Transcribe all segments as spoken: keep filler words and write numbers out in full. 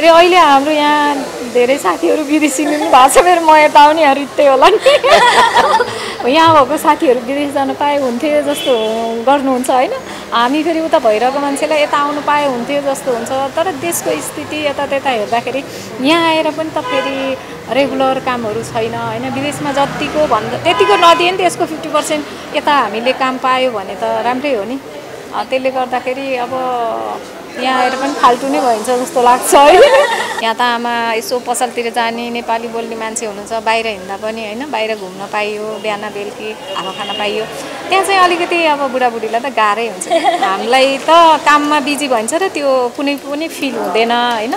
रे अहिले हाम्रो यहाँ धेरै साथीहरु विदेशीमा पनि भाषा मेरो म यता आउने हरित्ते होला नि यहाँ भएको साथीहरु विदेश जान पाए हुन्थे जस्तो गर्नुहुन्छ हैन हामी फेरि उता भइरहेको मान्छेलाई यता आउन पाए हुन्थे जस्तो हुन्छ तर देशको स्थिति यता त्यता हेर्दाखेरि यहाँ आएर पनि त फेरि रेगुलर कामहरु छैन हैन विदेशमा जतिको भन्दा त्यतिको नदिए नि त्यसको पचास प्रतिशत यता हामीले काम पायो भने त राम्रै हो नि त्यसले गर्दाखेरि अब यहाँ आएर पनि फाल्टु नै भइन्छ जस्तो लाग्छ है यहाँ त आमा यसो पसलतिर जाने नेपाली बोल्ने मान्छे हुनुहुन्छ बाहिर हिँड्दा पनि हैन बाहिर घुम्न पाइयो बिहान बेलुकी खाना खान पाइयो त्यहाँ चाहिँ अलिकति अब बुढाबुढीलाई त गाह्रै हुन्छ हामीलाई त काममा बिजी भन्छ र त्यो कुनै पनि फिल हुँदैन हैन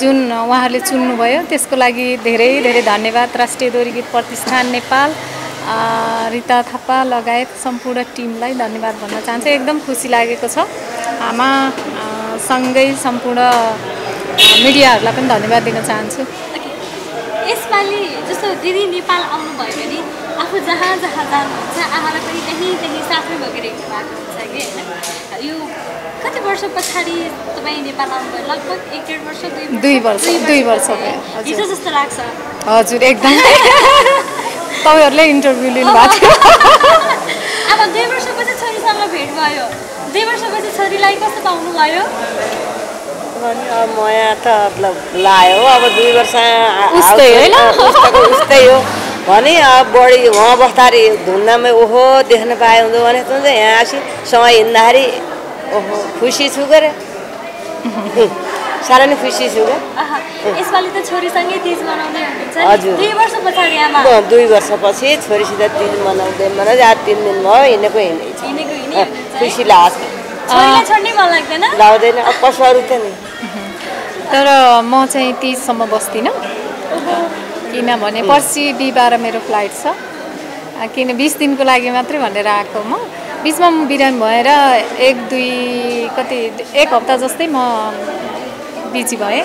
जुन उहाँहरुले चुन्नु भयो त्यसको लागि धेरै धेरै धन्यवाद राष्ट्रिय दोहोरी गीत प्रतिष्ठान नेपाल रिता थापा लगायत सम्पूर्ण टिमलाई धन्यवाद भन्न चाहन्छु एकदम खुसी लागेको छ आमा सँगै सम्पूर्ण मिडियाहरुलाई पनि धन्यवाद दिन चाहन्छु यसपालि जस्तो दिदी नेपाल आउनु भयो भने आफू जहाँ जहाँ जानुहुन्छ आमाले पनि त्यही त्यही साथै लगेर हिँड्नु हुन्छ के यो कति वर्ष पछाडी तपाई नेपाल आउनु भयो लगभग एक डेढ वर्ष दुई वर्ष दुई वर्ष भयो हिजो जस्तो लाग्छ हजुर एकदम तपाईहरुले इन्टरभ्यु लिनु भएको थियो अब दुई वर्षपछि छोरीसँग भेट भयो दुई वर्षपछि छोरीलाई कस्तो पाउनु भयो अनि म यहाँ त लायो अब दुई वर्ष उस्तै हैन उस्तै हो भने अब बढी वहाँ बस्दाखेरि धुन्दामै ओहो देख्न पाए हुँदो भने त यहाँ आसी समय हिँड्दाखेरि ओहो खुसी छु गरे सारा नै खुसी छु गरे यसपालि त छोरीसँगै तीज मनाउँदै हुन्छ दुई वर्ष पछाडी आमा दुई वर्षपछि छोरीसित तीज मनाउँदै मना आज तीन दिन भयो हिँडेको हिँडेको हिँडे खुसी लाग्छ छोरीलाई छोड्नै मन लाग्दैन लाग्दैन अब कसरी त नि तर म चाहिँ तीज सम्म बस्दिन किनभने पर्सि बिहीबार मेरो फ्लाइट छ किन बीस दिनको लागि मात्रै भनेर आएको म बीचमा म बिरामी भएर एक दुई कति एक हप्ता जस्तै म बिजी भएँ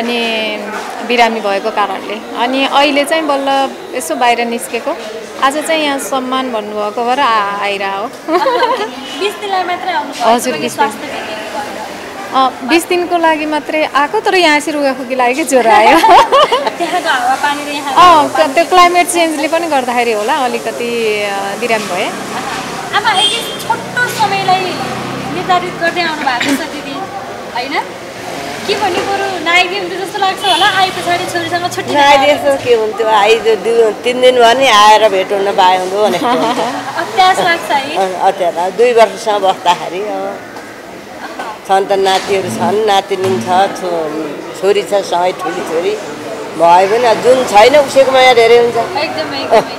अनि बिरामी भएको कारणले अनि अहिले चाहिँ बल्ल यसो बाहिर निस्केको आज चाहिँ यहाँ सम्मान भन्नुभएको भएर आइरा हो बीस दिनलाई मात्रै आउनु हजुर बीस दिनको लागि मात्रै आएको तर यहाँ यसरी रुगाखोकी लागेको ज्वरो आयो त्यो क्लाइमेट चेन्जले पनि गर्दाखेरि होला अलिकति बिरामी भए आमा एक छोटो समयलाई निर्धारित गर्दै आउनु भएको छ दिदी हैन के भन्नु पुरो नाइदिए हुन्छ जस्तो लाग्छ होला आए पछाडी छोरीसँग छुट्टी नाइदिएसो के हुन्थ्यो आइ तीन दिन भने आएर भेट हुन पाए हुँदो भने अत्यास लाग्छ है अत्यास दुई वर्षसम्म बस्दाखेरि सन्तान नातिहरु छन् नातिनी छ छोरी छ सबै ठुली छोरी भए पनि जुन छैन उसैको माया धेरै हुन्छ एकदमै एकदमै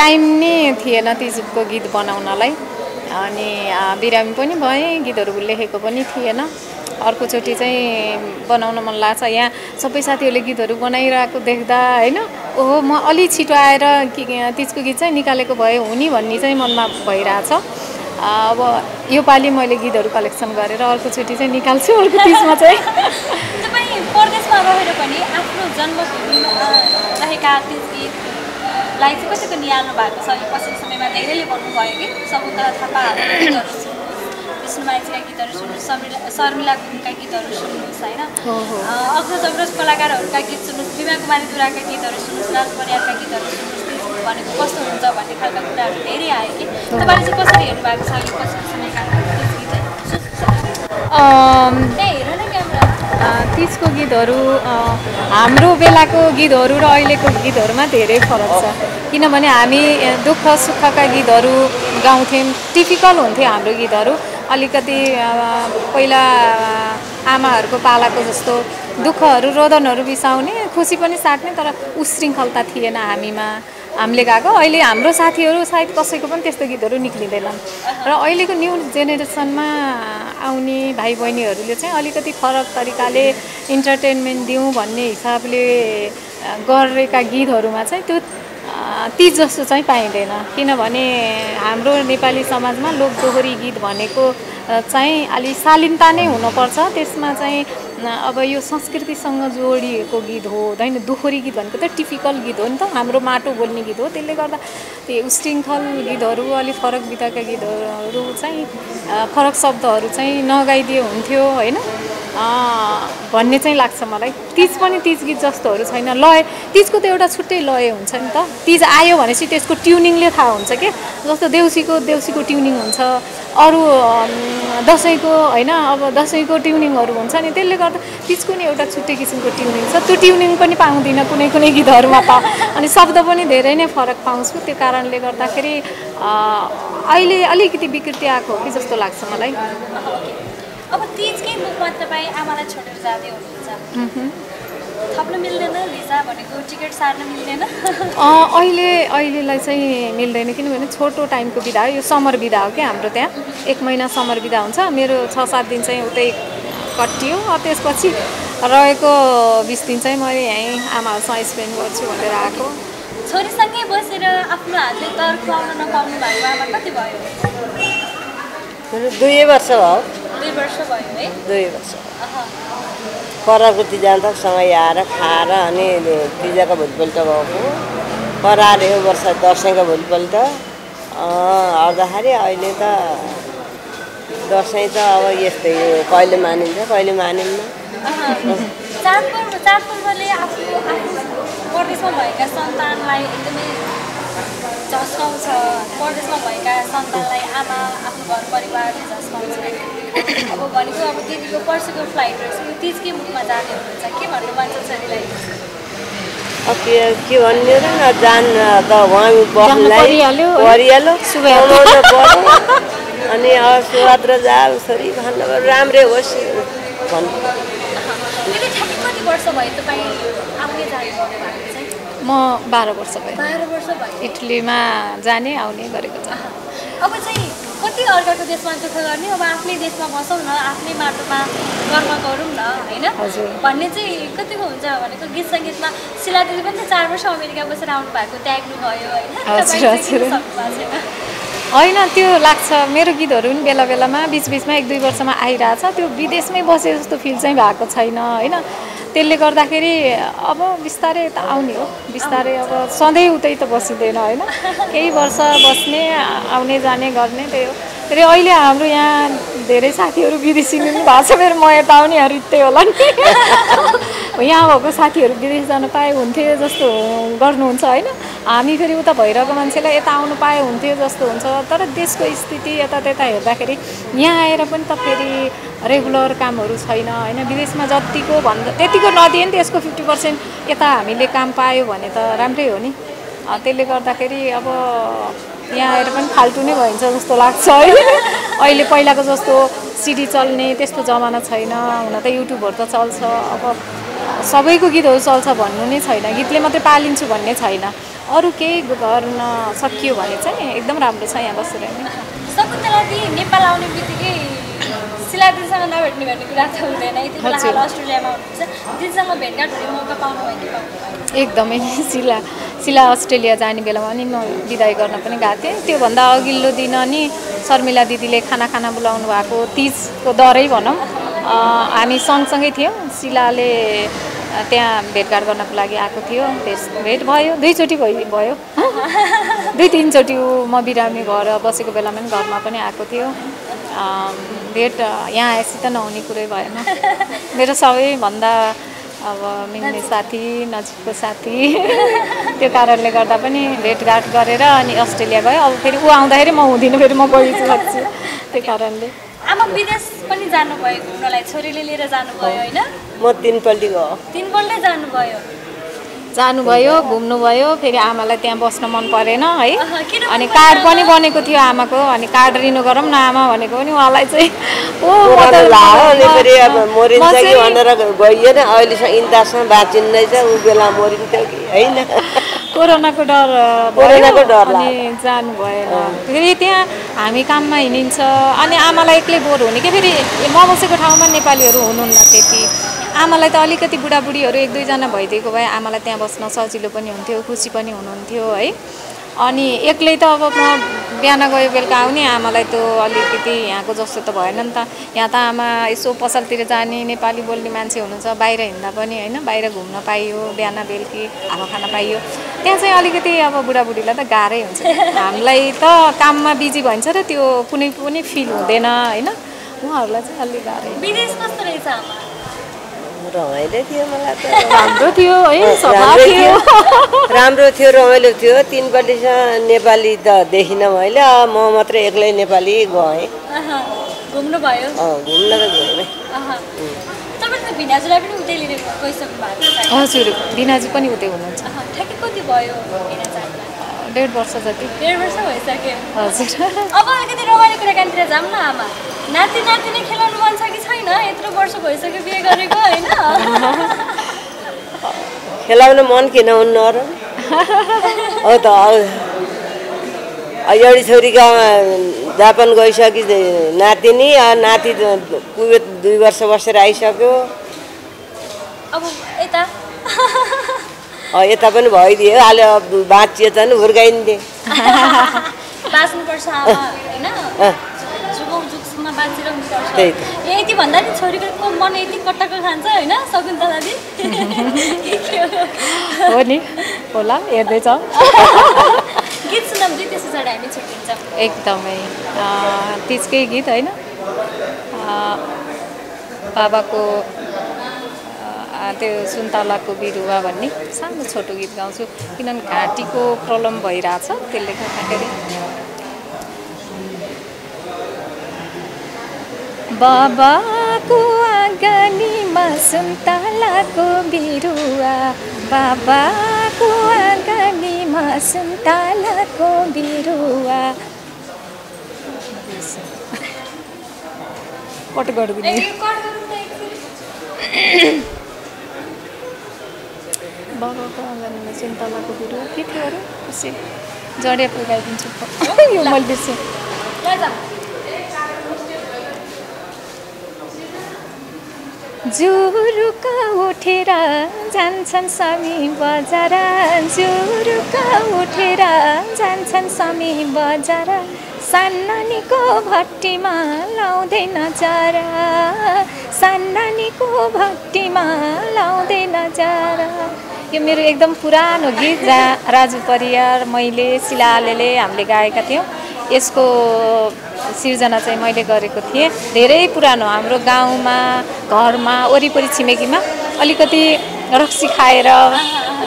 टाइम नै थिएन तीजको गीत बनाउनलाई अनि बिरामी पनि भएँ गीतहरु लेखेको पनि थिएन अर्कोचोटी चाहिँ बनाउन मन लाग्छ यहाँ सबै साथीहरुले गीतहरु बनाइरहेको देख्दा हैन ओहो म अलि छिटो आएर तीजको गीत चाहिँ निकालेको भए हुनी भन्ने चाहिँ मनमा भइराछ अब यो पाली मैले गीतहरु कलेक्सन गरेर अर्कोचोटी चाहिँ निकाल्छु अर्को तीजमा चाहिँ तपाई परदेशमा रहेर पनि आफ्नो जन्मभूमिमा रहेका तीज गीत लाई चाहिँ कसरी निहाल्नु भएको छ यो पछिल्लो समयमा धेरैले भन्नु भयो कि सकुन्तला थापाहरुले गीतहरु सुनमाइका गीतहरु सुन्नु शर्मिला गुरुङका गीतहरु सुन्नुहोस् हैन अग्रज अग्रज कलाकारहरुका गीत सुन्नुहोस् बिमा कुमारी दुराका गीतहरु सुन्नुहोस् राज परियारका गीतहरु सुन्नुहोस् भनेको कस्तो हुन्छ भन्ने खालका कुराहरु धेरै आए कि तपाईले चाहिँ कसरी हेर्नु भएको छ यो पछिल्लो समयका गीत गीतहरु हाम्रो बेलाको गीतहरु र अहिलेको गीतहरुमा धेरै फरक छ किनभने हामी दुःख सुखका गीतहरु गाउँथेम टिपिकल हुन्थे हाम्रो गीतहरु अलिकति पहिला आमाहरुको पालाको जस्तो दुःखहरु रोदनहरु बिसाउने खुशी पनि साट्ने तर उशृंखलता थिएन हामीमा हामीले गाएको अहिले हाम्रो साथीहरु सायद कसैको पनि त्यस्तो गीतहरु निक्लिँदैनन् र अहिलेको न्यू जेनेरेसनमा आउने भाइ बहिनीहरुले चाहिँ अलिकति फरक तरिकाले इन्टरटेनमेन्ट दिउँ भन्ने हिसाबले गरेका गीतहरुमा चाहिँ त्यो ती जस्तो चाहिँ पाइदैन किनभने हाम्रो नेपाली समाजमा लोक दोहोरी गीत भनेको चाहिँ अलि शालीनता नै हुनुपर्छ त्यसमा चाहिँ अब यो संस्कृतिसँग जोडिएको गीत हो हैन दोहोरी गीत भनेको त टिपिकल गीत हो नि त हाम्रो माटो बोल्ने गीत हो त्यसले गर्दा त्यो उशृंखल गीतहरु अलि फरक बिताका गीतहरु चाहिँ फरक शब्दहरु चाहिँ नगाइदिए हुन्थ्यो हैन भन्ने चाहिँ लाग्छ मलाई तीज पनि तीज गीत जस्तोहरु छैन लय तीजको त एउटा छुट्टै लय हुन्छ नि त तीज आयो भनेपछि त्यसको ट्युनिङले थाहा हुन्छ के जस्तो देउसीको देउसीको ट्युनिङ हुन्छ अरु दशैंको हैन अब दशैंको ट्युनिङहरु हुन्छ नि त्यसले गर्दा तीजको नि एउटा छुट्टै किसिमको ट्युनिङ छ त्यो ट्युनिङ पनि पाउँदिन कुनै कुनै गीतहरुमा पा अनि शब्द पनि धेरै नै फरक पाउँछु त्यो कारणले गर्दाखेरि अहिले अलिकति विकृति आको कि जस्तो लाग्छ मलाई अब तीजकै मुखमा तपाई आमालाई छोडेर जाँदै हुनुहुन्छ थप्न मिल्दैन भिसा भनेको टिकट सार्न मिल्दैन अहिले अहिलेलाई चाहिँ मिल्दैन किनभने छोटो टाइमको बिदा यो समर बिदा हो के हाम्रो त्यहाँ एक महिना समर बिदा हुन्छ मेरो छ सात दिन चाहिँ उतै कटियो अनि त्यसपछि रहेको बीस दिन चाहिँ मैले यही आमासँग स्पेन्ड गर्छु भनेर आएको छोरीसँगै बसेर आफ्नो हातले तर्काउन नपाउनु भयो आमा कति भयो मेरो दुई वर्ष भयो दुई वर्ष भयो है दुई वर्ष परागुति जाँदा सँगै आएर खाएर अनि तिजाको भोलिपल्ट भएको पराएर यो वर्ष दसैँको भोलिपल्ट आउँदाखेरि अहिले त दसैँ त अब यस्तै हो कहिले मानिन्छ कहिले मानिन्न चाडपर्व चाडपर्वले आफू परदेशमा भएका सन्तानलाई एकदमै झस्काउँछ परदेशमा भएका सन्तानलाई आमा आफ्नो घर परिवारले झस्काउँछ अब भनेको अब दिदीको पर्सिको फ्लाइट रहेछ यो तीजकै मुखमा जाने हुन्छ के भन्नु मन छ दिदीलाई अब के भन्ने र जान त वहाँ बस्नुलाई परिहाल्यो सुबेर अनि सुरत र जाऊ सरी भन्नु राम्रै होस् भन् मैले ठ्याक्कै कति वर्ष भयो तपाई आउने जाने भएको चाहिँ म बाह्र वर्ष भयो बाह्र वर्ष भयो इटलीमा जाने आउने गरेको छ अब चाहिँ कति अर्काको देशमा दुःख गर्ने अब आफ्नै देशमा बसौँ न आफ्नै माटोमा कर्म गरौँ न हैन भन्ने चाहिँ कतिको हुन्छ भनेको गीत संगीतमा सिलादेवी पनि चार वर्ष अमेरिका बसेर आउनु भएको त्याग्नु भयो हैन तपाईँ हैन त्यो लाग्छ मेरो गीतहरु पनि बेला बेलामा बीचबीचमा एक दुई वर्षमा आइराछ त्यो विदेशमै बसे जस्तो फिल चाहिँ भएको छैन हैन त्यसले गर्दाखेरि अब बिस्तारै त आउने हो बिस्तारै अब सधैँ उतै त बसिदैन हैन केही वर्ष बस्ने आउने जाने गर्ने त्यही हो तर अहिले हाम्रो यहाँ धेरै साथीहरु विदेशी पनि भएको छ मेरो म यता आउनेहरु इत्तै होला नि यहाँ भएको साथीहरु विदेश जान पाए हुन्थे जस्तो गर्नुहुन्छ हैन हामी फेरि उता भइरहेको मान्छेलाई यता आउनु पाए हुन्थे जस्तो हुन्छ तर देशको स्थिति यता त्यता हेर्दाखेरि यहाँ आएर पनि त फेरि रेगुलर कामहरु छैन हैन विदेशमा जतिको भन्दा त्यतिको नदिए नि त्यसको पचास प्रतिशत यता हामीले काम पायो भने त राम्रै हो नि त्यसले गर्दाखेरि अब यहाँ आएर पनि फाल्टु नै भइन्छ जस्तो लाग्छ है अहिले पहिलाको जस्तो सिडी चल्ने त्यस्तो जमाना छैन हुन त युट्युबहरु त चल्छ अब सबैको गीतहरु चल्छ भन्नु नै छैन गीतले मात्रै पालिन्छु भन्ने छैन अरु केही गर्न सकियो भने चाहिँ एकदम राम्रो छ यहाँ बसेर हैन सकुन्तला दिदी नेपाल आउने बित्तिकै सिलादेवीसँग नभेट्ने भन्ने कुरा त हुँदैन यति बेला हाल अस्ट्रेलियामा हुनुहुन्छ दिदीसँग भेटघाट हुने मौका पाउनु भयो कि पाउनु एकदमै सिला सिला अस्ट्रेलिया जाने बेलामा नि म बिदाई गर्न पनि गएको थिएँ त्योभन्दा अघिल्लो दिन नि शर्मिला दिदीले खाना खाना बोलाउनु भएको तीजको दरै भनौँ हामी सँगसँगै थियौँ सिलाले त्यहाँ भेटघाट गर्नको लागि आएको थियो भेट भयो दुईचोटि भयो भयो दुई तिनचोटि म बिरामी भएर बसेको बेलामा पनि घरमा पनि आएको थियो भेट यहाँ आएपछि त नहुने कुरै भएन मेरो सबैभन्दा अब मिल्ने साथी नजिकको साथी त्यो कारणले गर्दा पनि भेटघाट गरेर अनि अस्ट्रेलिया गयो अब फेरि ऊ आउँदाखेरि म हुँदिनँ फेरि म गइसक्छु त्यो कारणले आमा विदेश पनि जानु भयो घुम्नलाई छोरीले लिएर जानु भयो हैन म तीन पल्ट गयो तीन पल्टै जानु भयो जानु भयो घुम्नु भयो फेरि आमालाई त्यहाँ बस्न मन परेन है अनि कार्ड पनि बनेको थियो आमाको अनि कार्ड रिन्यु गरौँ न आमा भनेको नि उहाँलाई चाहिँ ओ लाओ अनि फेरि अब मोरिन चाहिँ भनेर गइएन अहिले इन्तासमा बाचिन नै छ उ बेला मोरिन थियो कि हैन कोरोना को डर कोरोना को डर अनि जानु भएन फेरि त्यहाँ हामी काममा हिँडिन्छ अनि आमालाई एक्लै बोर हुने के फेरि म बसेको ठाउँमा नेपालीहरु हुनुहुन्न त्यति आमालाई त अलिकति बुढाबुढीहरु एक दुई जना भइदिएको भए आमालाई त्यहाँ बस्न सजिलो पनि हुन्थ्यो खुसी पनि हुनुहुन्थ्यो है अनि एक्लै त अब म बिहान गयो बेलुका आउने आमालाई त अलिकति यहाँको जस्तो त भएन नि त यहाँ त आमा यसो पसलतिर जाने नेपाली बोल्ने मान्छे हुनुहुन्छ बाहिर हिँड्दा पनि हैन बाहिर घुम्न पाइयो बिहान बेलुकी आमा खान पाइयो त्यहाँ चाहिँ अलिकति अब बुढाबुढीलाई त गाह्रै हुन्छ हामीलाई त काममा बिजी भन्छ र त्यो कुनै पनि फिल हुँदैन हैन उहाँहरुलाई चाहिँ अलि गाह्रै विदेश कस्तो रहेछ आमा रमाइलो थियो मलाई त राम्रो थियो है सफा थियो राम्रो थियो रमाइलो थियो तीन वर्ष नेपाली त देखिन मैले म मात्र एक्लै नेपाली गए अहा घुम्नु भयो अ घुम्न त गए अहा तपाईले त बिनाजुलाई पनि उतै लिएर गइसक्नु भएको छ हजुर बिनाजु पनि उतै हुनुहुन्छ अहा ठ्याक्कै कति भयो बिनाजुलाई डेढ वर्ष जति डेढ वर्ष भइसक्यो हजुर अब अलिकति रमाइलो कुराकानीतिर जाम न आमा नाति नातिनी खेलाउनु मन छ कि छैन यत्रो वर्ष भइसक्यो बिहे गरेको हैन खेलाउन मन किन हुन्न र हो त अयडी छोरीका जापान गइसकी नातिनी नाति कुवेत दुई वर्ष बसेर आइसक्यो अब एता यता पनि भइदियो अहिले बाँचिए त नि हुर्काइदिए बाँच्नु पर्छ आमा हैन जुगजुगसम्म बाँचिरहनु पर्छ यति भन्दा नि छोरीको मन यति कटक खान्छ हैन सकुन्तला दादी हो नि होला हेर्दै छ गीत सुनाउँ दि त्यसै जड हामी छुटिन्छ एकदमै त्यसकै गीत हैन बाबाको त्यो सुन्तलाको बिरुवा भन्ने सानो छोटो गीत गाउँछु किनभने घाँटीको प्रब्लम भइराछ त्यसले गर्दाखेरि बाबाको आँगनीमा सुन्तलाको बिरुवा बाबाको आँगनीमा सुन्तलाको बिरुवा कट गर्दिनु बाबाको आँगनमा सुन्तलाको बिरुवा के थियो अरे खुसी जडिया पुगाइदिन्छु यो मैले बिर्सेँ जुरुका उठेर जान्छन् समी बजार जुरुका उठेर जान्छन् समी बजार सान्नानीको भट्टीमा लाउँदैन जरा सान्नानीको भट्टीमा लाउँदैन जरा यो मेरो एकदम पुरानो गीत जहाँ राजु परियार मैले सिलालेले हामीले गाएका थियौँ यसको सिर्जना चाहिँ मैले गरेको थिएँ धेरै पुरानो हाम्रो गाउँमा घरमा वरिपरि छिमेकीमा अलिकति रक्सी खाएर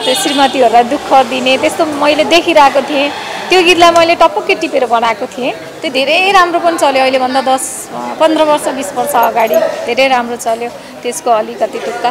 त्यो श्रीमतीहरूलाई दुःख दिने त्यस्तो मैले देखिरहेको थिएँ त्यो गीतलाई मैले टपक्कै टिपेर बनाएको थिएँ त्यो धेरै राम्रो पनि चल्यो अहिलेभन्दा दस पन्ध्र वर्ष बिस वर्ष अगाडि धेरै राम्रो चल्यो त्यसको अलिकति टुक्का